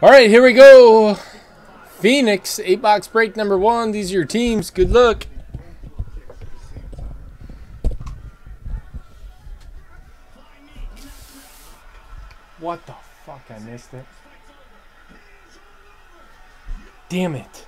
All right, here we go. Phoenix, 8-box break number 1. These are your teams. Good luck. What the fuck? I missed it. Damn it.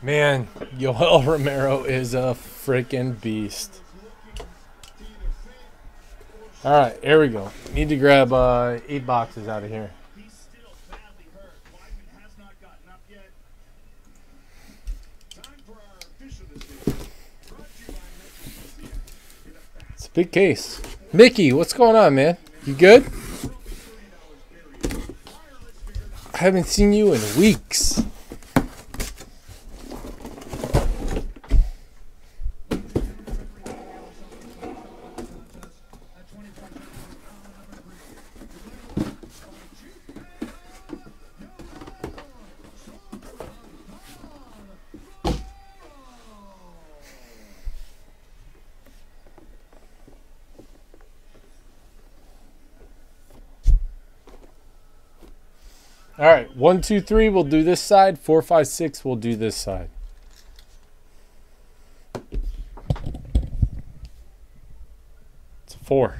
Man, Yoel Romero is a freaking beast. All right, here we go. Need to grab 8 boxes out of here. It's a big case. Mickey, what's going on, man? You good? I haven't seen you in weeks. All right, 1, 2, 3, we'll do this side. 4, 5, 6, we'll do this side. It's a 4.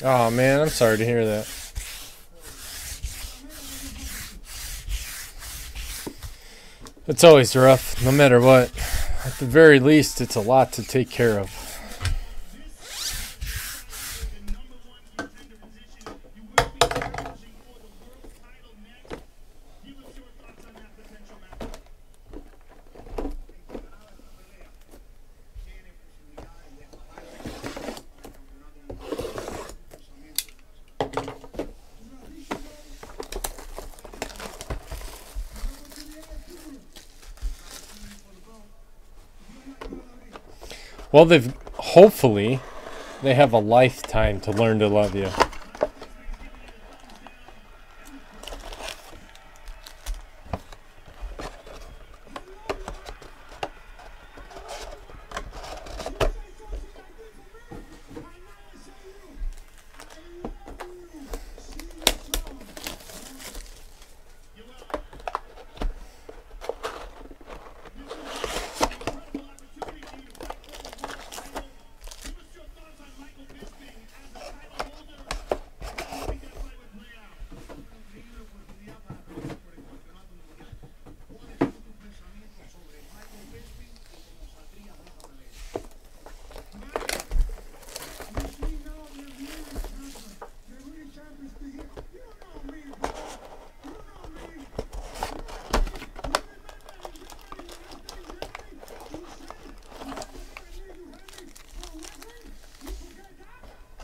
Oh man, I'm sorry to hear that. It's always rough, no matter what. At the very least, it's a lot to take care of. Well, they've hopefully they have a lifetime to learn to love you.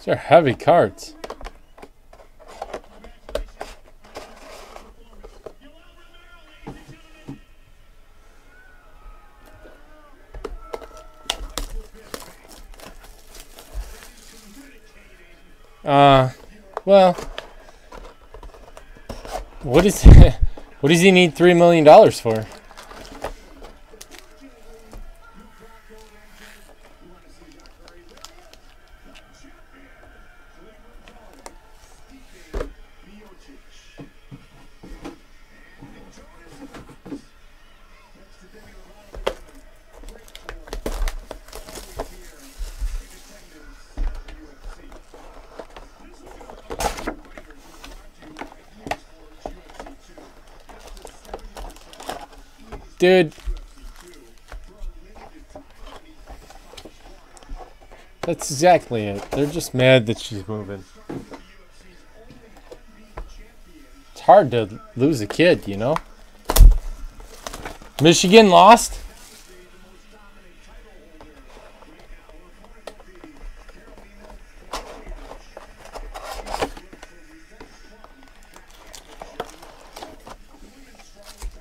These are heavy cards. Well, what does he need $3 million for? Dude, that's exactly it. They're just mad that she's moving. It's hard to lose a kid, you know? Michigan lost?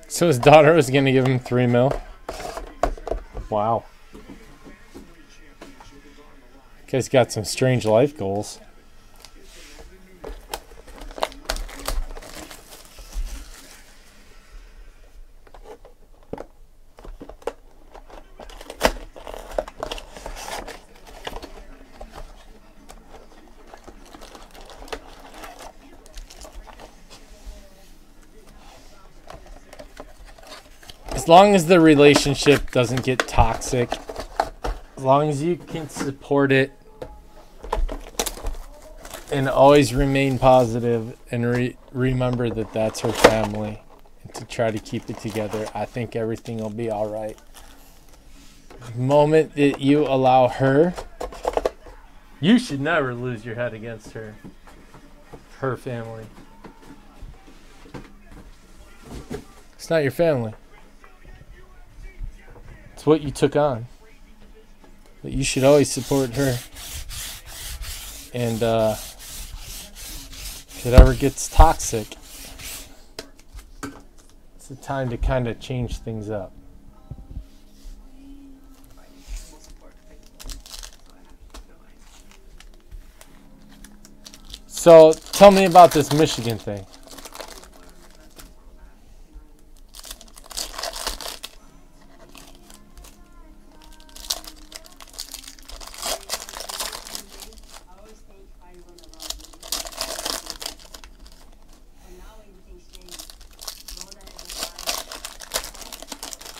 So his daughter was going to give him $3 million. Wow. Guy's got some strange life goals. As long as the relationship doesn't get toxic, as long as you can support it and always remain positive and remember that that's her family and to try to keep it together, I think everything will be all right. The moment that you allow her, you should never lose your head against her, her family. It's not your family. What you took on, but you should always support her, and if it ever gets toxic, it's the time to kind of change things up. So tell me about this Michigan thing.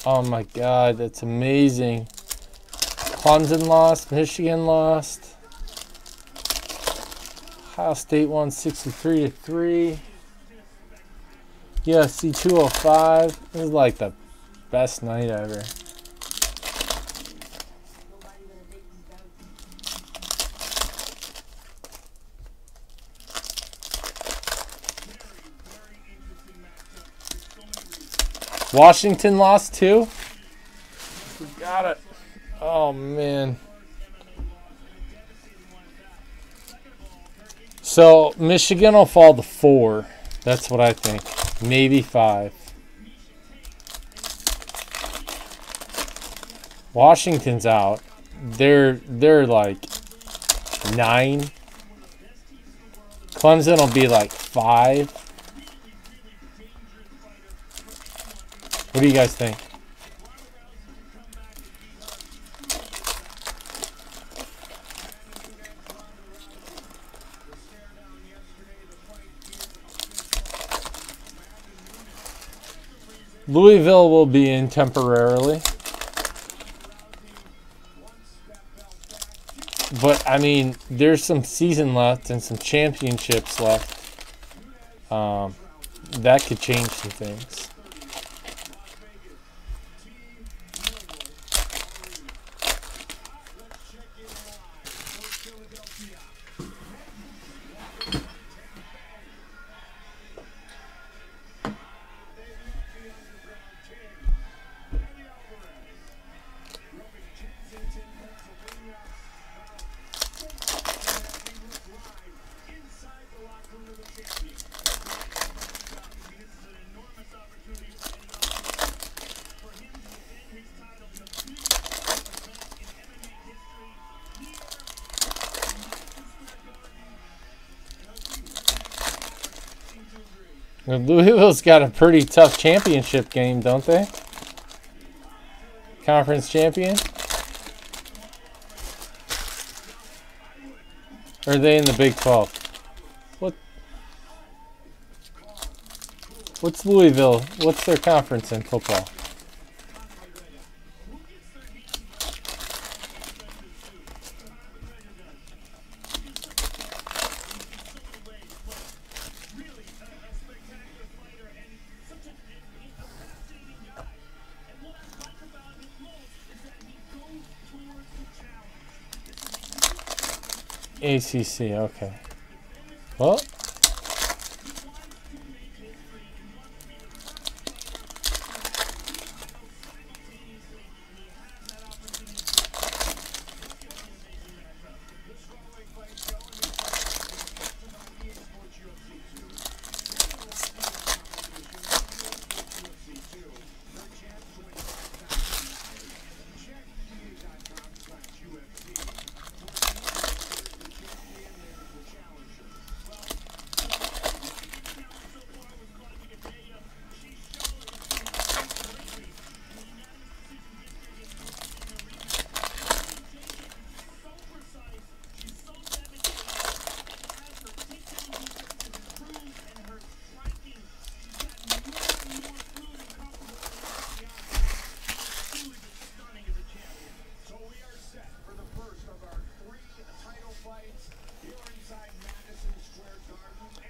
Oh my God, that's amazing. Clemson lost, Michigan lost. Ohio State won 63-3. USC 205. It was like the best night ever. Washington lost too? We got it. Oh, man. So, Michigan will fall to 4. That's what I think. Maybe 5. Washington's out. They're like 9. Clemson will be like 5. What do you guys think? Louisville will be in temporarily. But, I mean, there's some season left and some championships left. That could change some things. Louisville's got a pretty tough championship game, don't they? Conference champion? Or are they in the Big 12? What's Louisville? What's their conference in football? ACC, okay. Well,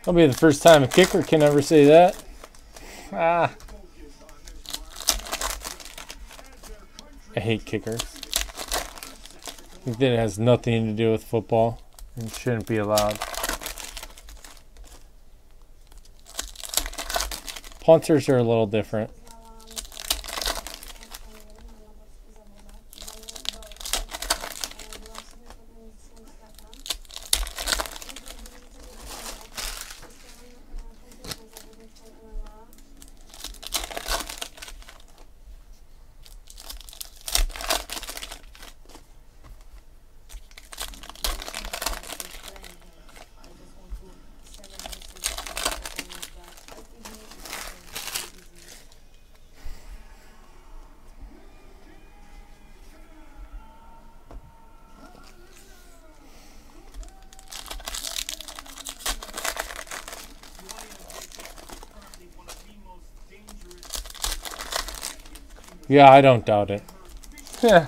that'll be the first time a kicker can ever say that. Ah. I hate kickers. I think that it has nothing to do with football and shouldn't be allowed. Punters are a little different. Yeah, I don't doubt it. Yeah.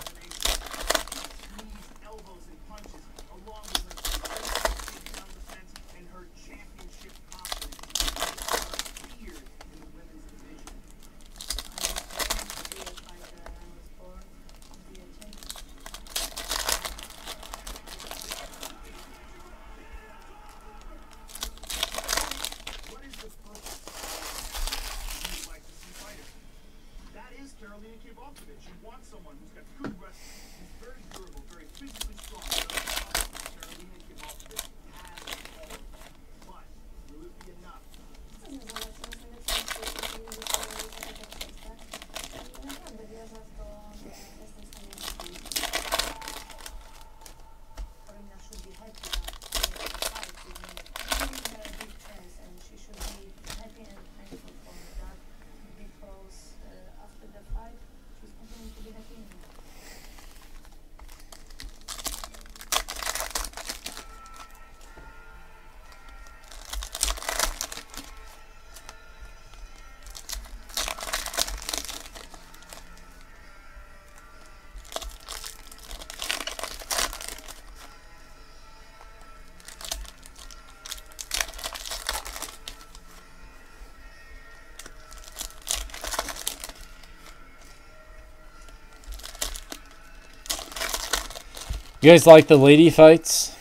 You guys like the lady fights?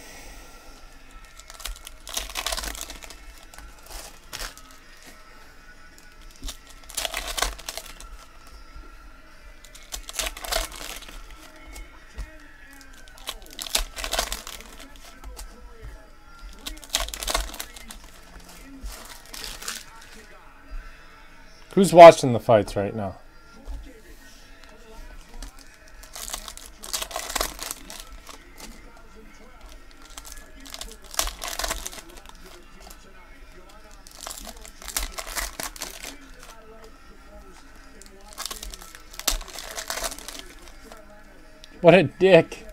Who's watching the fights right now? What a dick.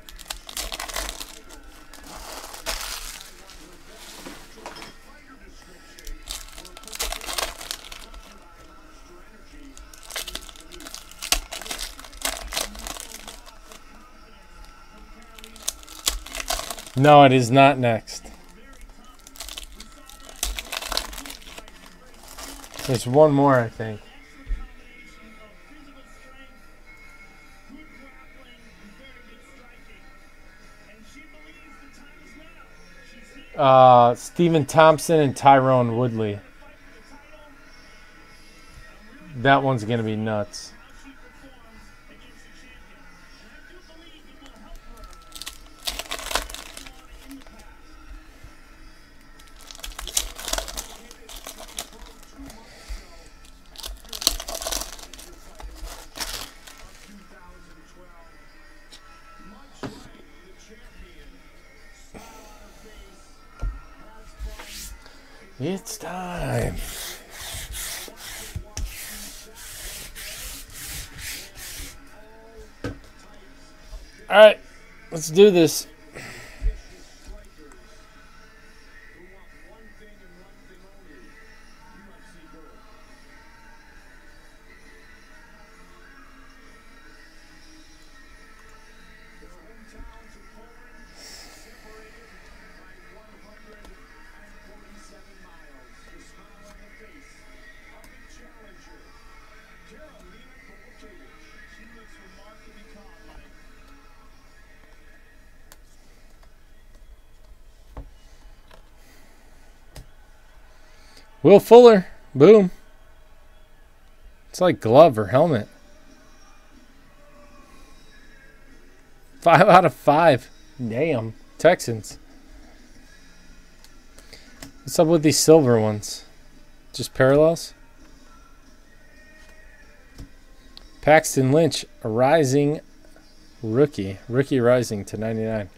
No, it is not next. There's one more, I think. Stephen Thompson and Tyrone Woodley. That one's going to be nuts. It's time. All right, let's do this. Will Fuller. Boom. It's like glove or helmet. 5 out of 5. Damn. Texans. What's up with these silver ones? Just parallels? Paxton Lynch, a rising rookie. Rookie rising to 99.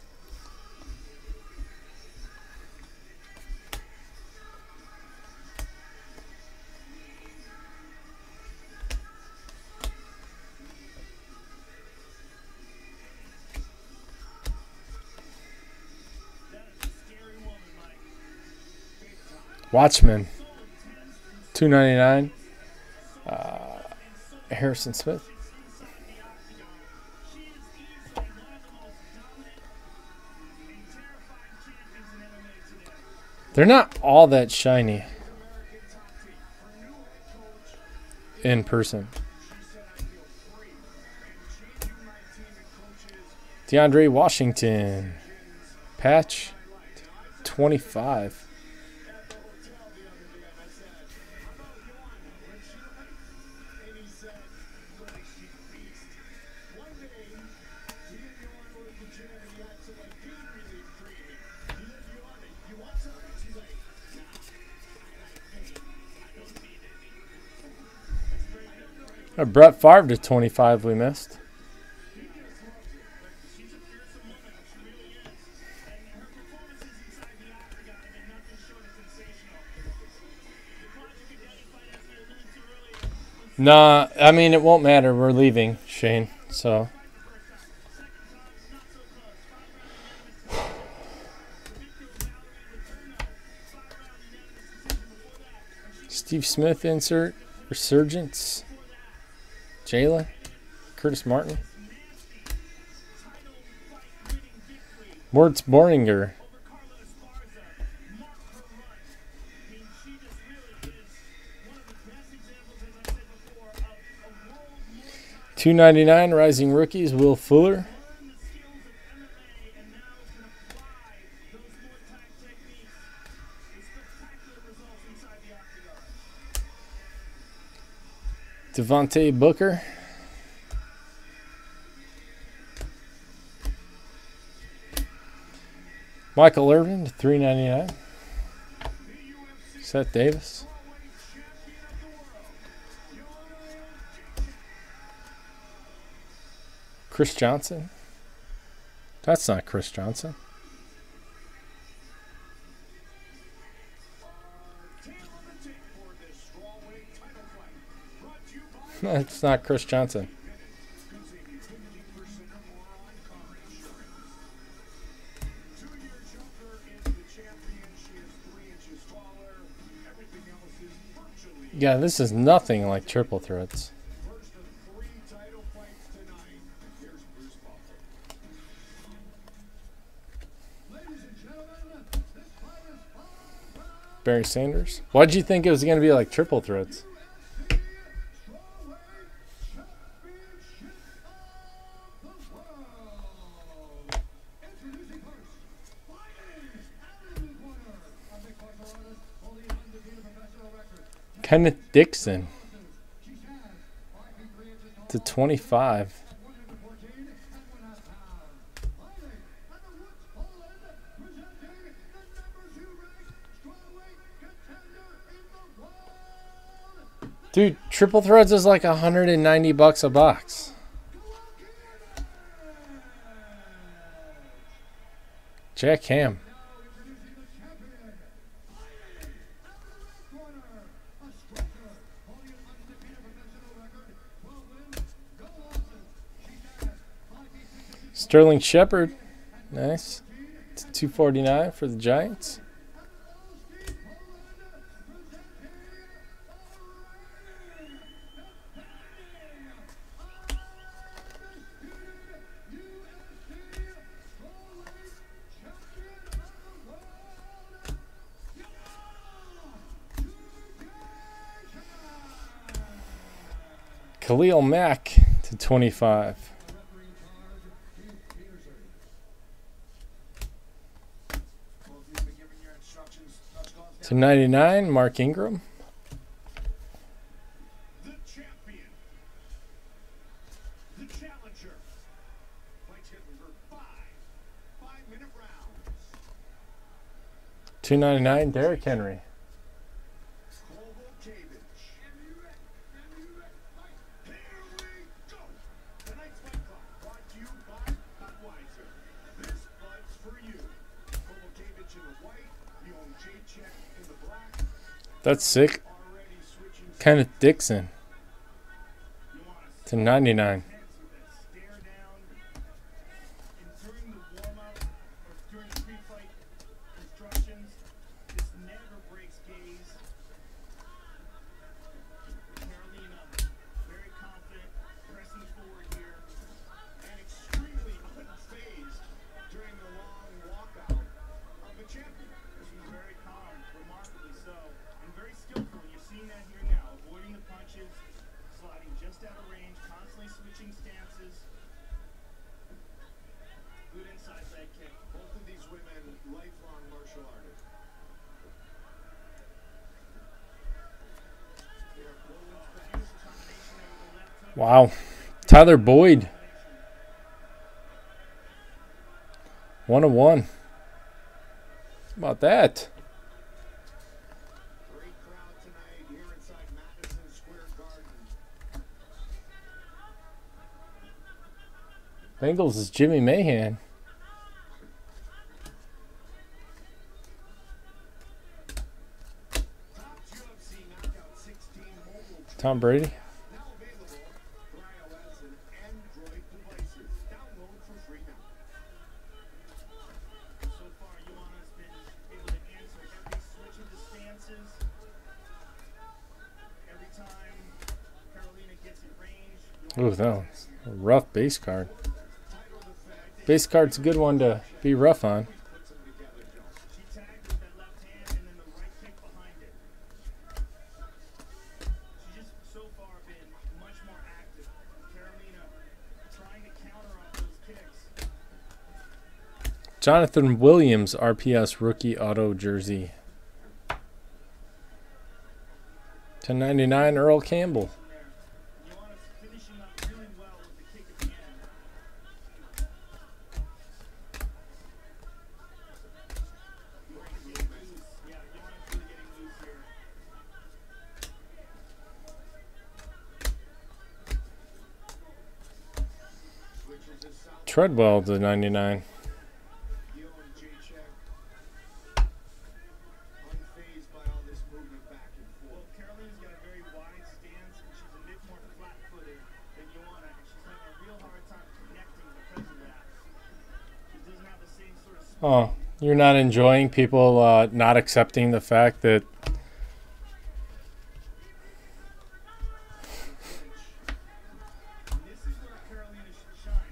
Watchman, 299. Harrison Smith. They're not all that shiny in person. DeAndre Washington, patch 25. Brett Favre to 25 we missed. Nah, I mean, it won't matter. We're leaving, Shane, so. Steve Smith insert, resurgence. Jayla, Curtis Martin, Mortz Boringer, $2.99 rising rookies. Will Fuller, Devontae Booker. Michael Irvin to 399. Seth Davis. Chris Johnson. That's not Chris Johnson. That's not Chris Johnson. Yeah, this is nothing like triple threats. Barry Sanders? Why'd you think it was going to be like triple threats? Kenneth Dixon to 25. Dude, triple threads is like $190 a box. Jack Ham. Sterling Shepard. Nice. It's $249 for the Giants. Khalil Mack to 25. To 99, Mark Ingram. The champion. The challenger. Mike Hitler for five-minute rounds. 299, Derrick Henry. That's sick. Kenneth Dixon to 99. Wow. Tyler Boyd. 101. How about that? Great crowd tonight here inside Madison Square Garden. Bengals is Jimmy Mahan. Tom Brady. Ooh, that one's a rough base card. Base card's a good one to be rough on. Jonathan Williams, RPS rookie auto jersey. To 99, Earl Campbell. Treadwell to 99. Oh, you're not enjoying people not accepting the fact that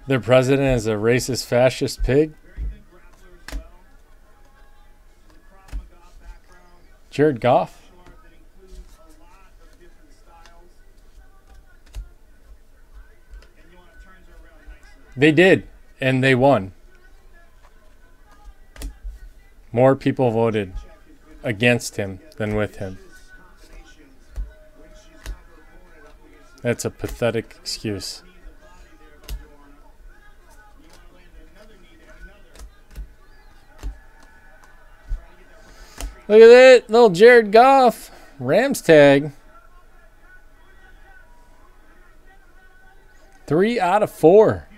Their president is a racist, fascist pig. Jared Goff. They did, and they won. More people voted against him than with him. That's a pathetic excuse. Look at that, little Jared Goff, Rams tag. 3 out of 4.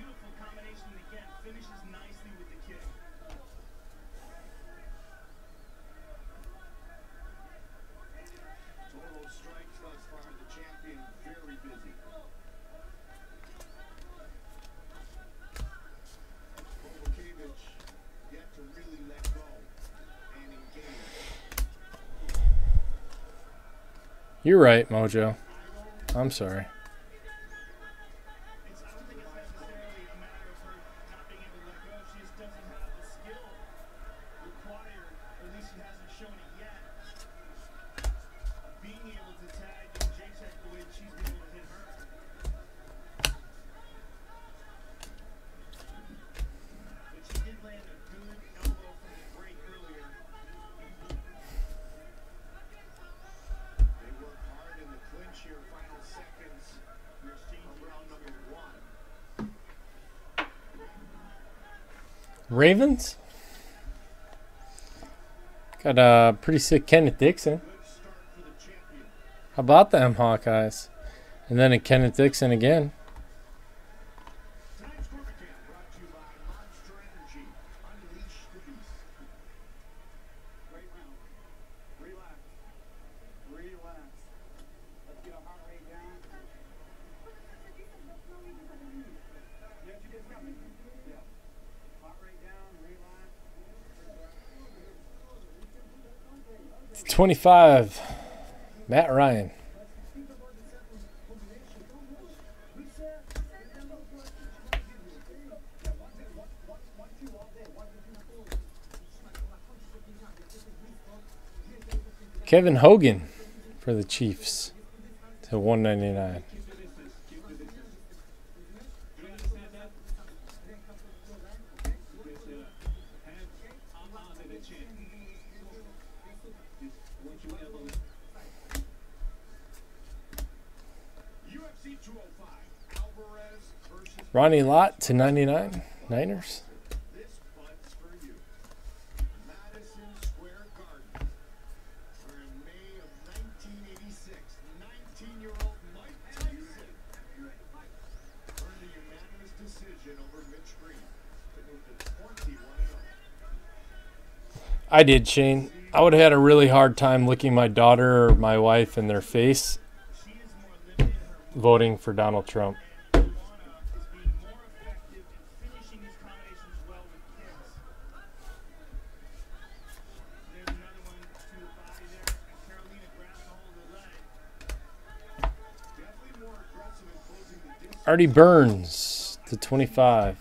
You're right, Mojo. I'm sorry. Ravens got a pretty sick Kenneth Dixon. How about them Hawkeyes? And then a Kenneth Dixon again. It's 25, Matt Ryan. Kevin Hogan for the Chiefs to 199. Ronnie Lott to 99, Niners. I did, Shane. I would have had a really hard time looking my daughter or my wife in their face voting for Donald Trump. Artie Burns to 25.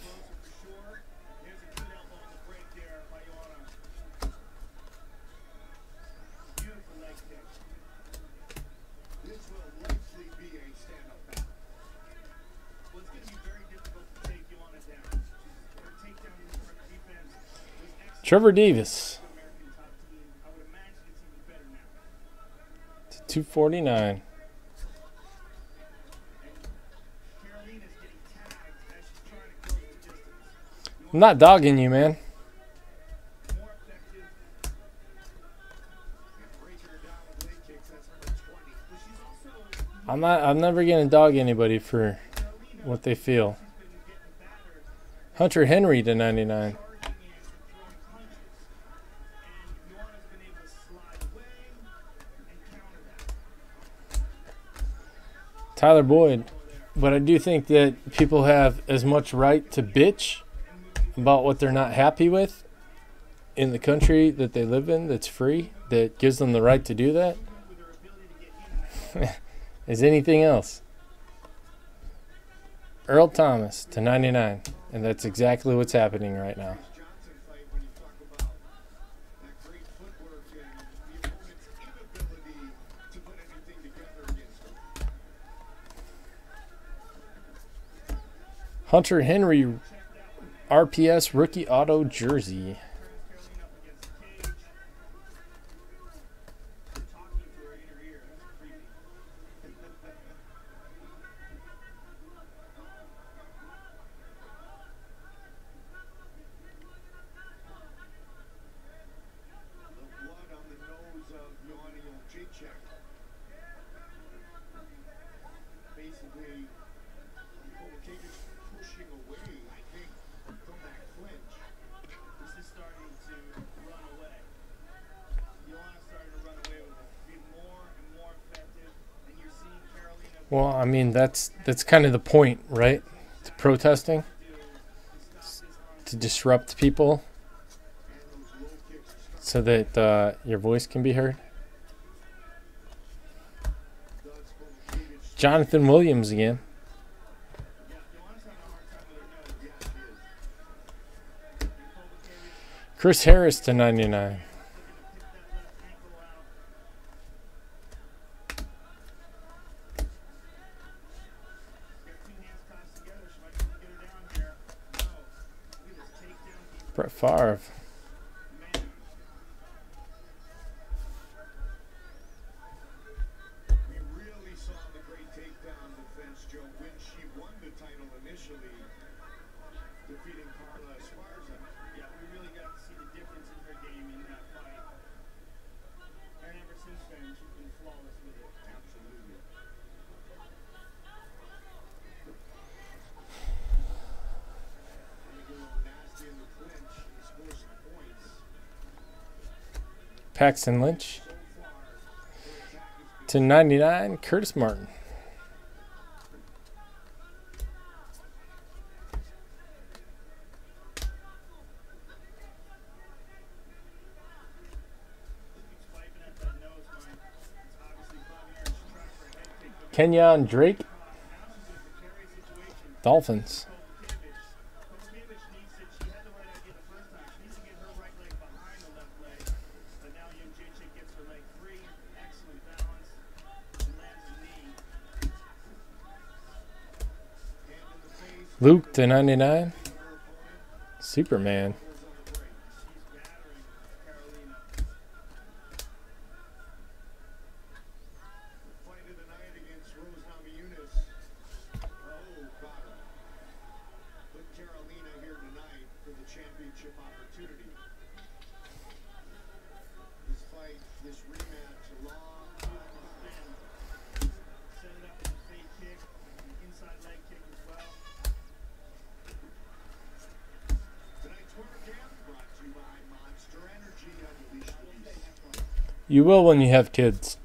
Trevor Davis to 249. I'm not dogging you, man. I'm never gonna dog anybody for what they feel. Hunter Henry to 99. Tyler Boyd. But I do think that people have as much right to bitch about what they're not happy with in the country that they live in, that's free, that gives them the right to do that, as anything else. Earl Thomas to 99, and that's exactly what's happening right now. Hunter Henry, RPS rookie auto jersey. Well, I mean, that's kind of the point, right? To protesting, to disrupt people so that your voice can be heard. Jonathan Williams again. Chris Harris to 99. Brett Favre. We really saw the great takedown defense, Joe, when she won the title initially, defeating Carla Esparza. Yeah, we really got to see the difference in her game in that fight. And ever since then, she's been flawless with it. Absolutely. Paxton Lynch to 99, Curtis Martin. Kenyon Drake, Dolphins. Luke to 99, Superman. You will when you have kids.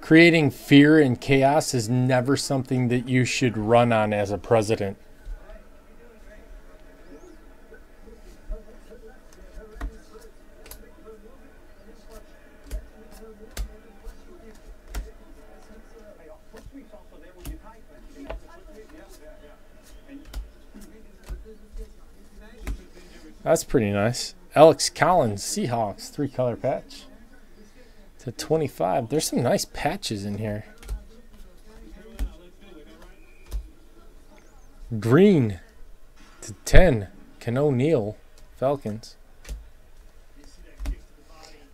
Creating fear and chaos is never something that you should run on as a president. That's pretty nice. Alex Collins, Seahawks, 3-color patch to 25. There's some nice patches in here. Green to 10. Ken O'Neill, Falcons.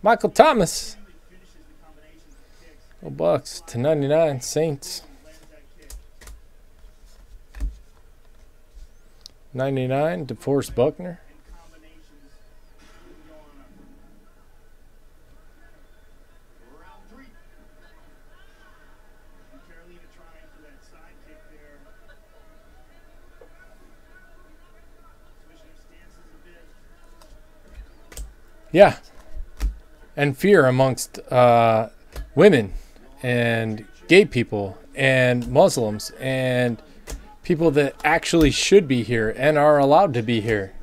Michael Thomas. Go Bucks to 99, Saints. 99, DeForest Buckner. Yeah, and fear amongst women and gay people and Muslims and people that actually should be here and are allowed to be here.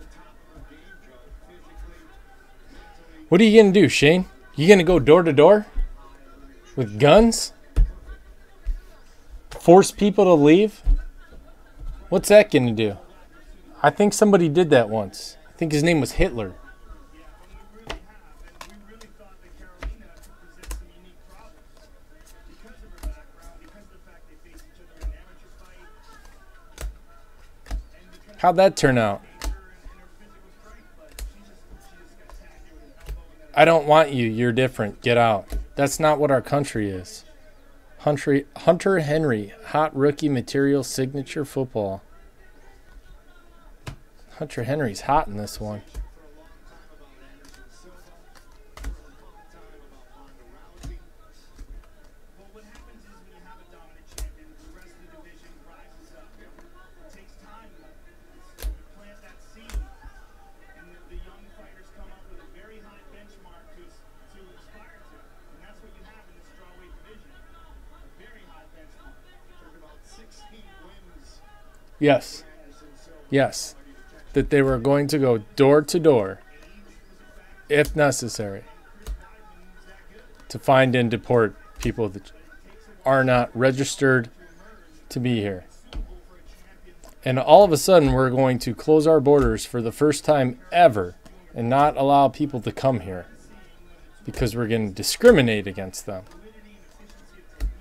What are you going to do, Shane? You going to go door to door with guns? Force people to leave? What's that going to do? I think somebody did that once. I think his name was Hitler. How'd that turn out? I don't want you. You're different. Get out. That's not what our country is. Hunter Henry, hot rookie material, signature football. Hunter Henry's hot in this one. Yes, yes, that they were going to go door to door, if necessary, to find and deport people that are not registered to be here. And all of a sudden, we're going to close our borders for the first time ever and not allow people to come here because we're going to discriminate against them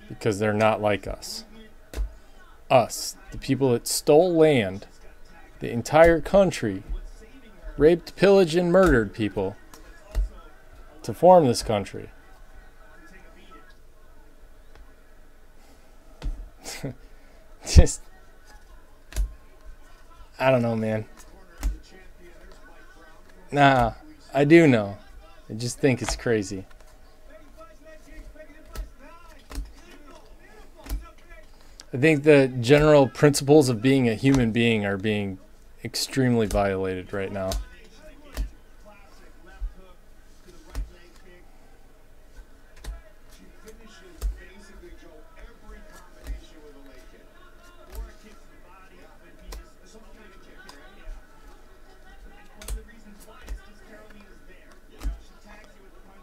because they're not like us. Us, the people that stole land, the entire country, raped, pillaged, and murdered people to form this country. Just, I don't know, man. Nah, I do know. I just think it's crazy. I think the general principles of being a human being are being extremely violated right now.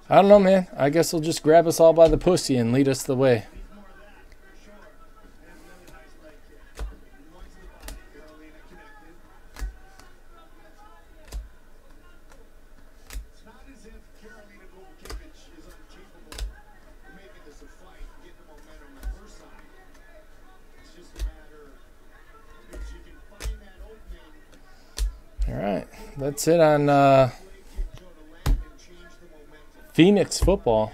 I don't know, man. I guess he'll just grab us all by the pussy and lead us the way. That's it on Phoenix football.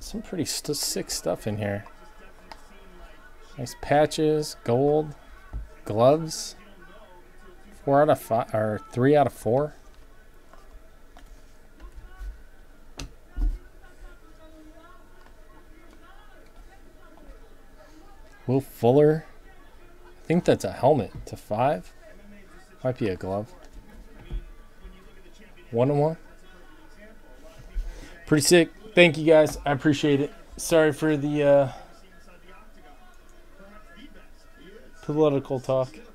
Some pretty sick stuff in here. Nice patches, gold, gloves. 4 out of 5, or 3 out of 4. Will Fuller. I think that's a helmet /5. Might be a glove. 1-on-1. Pretty sick. Thank you guys. I appreciate it. Sorry for the political talk.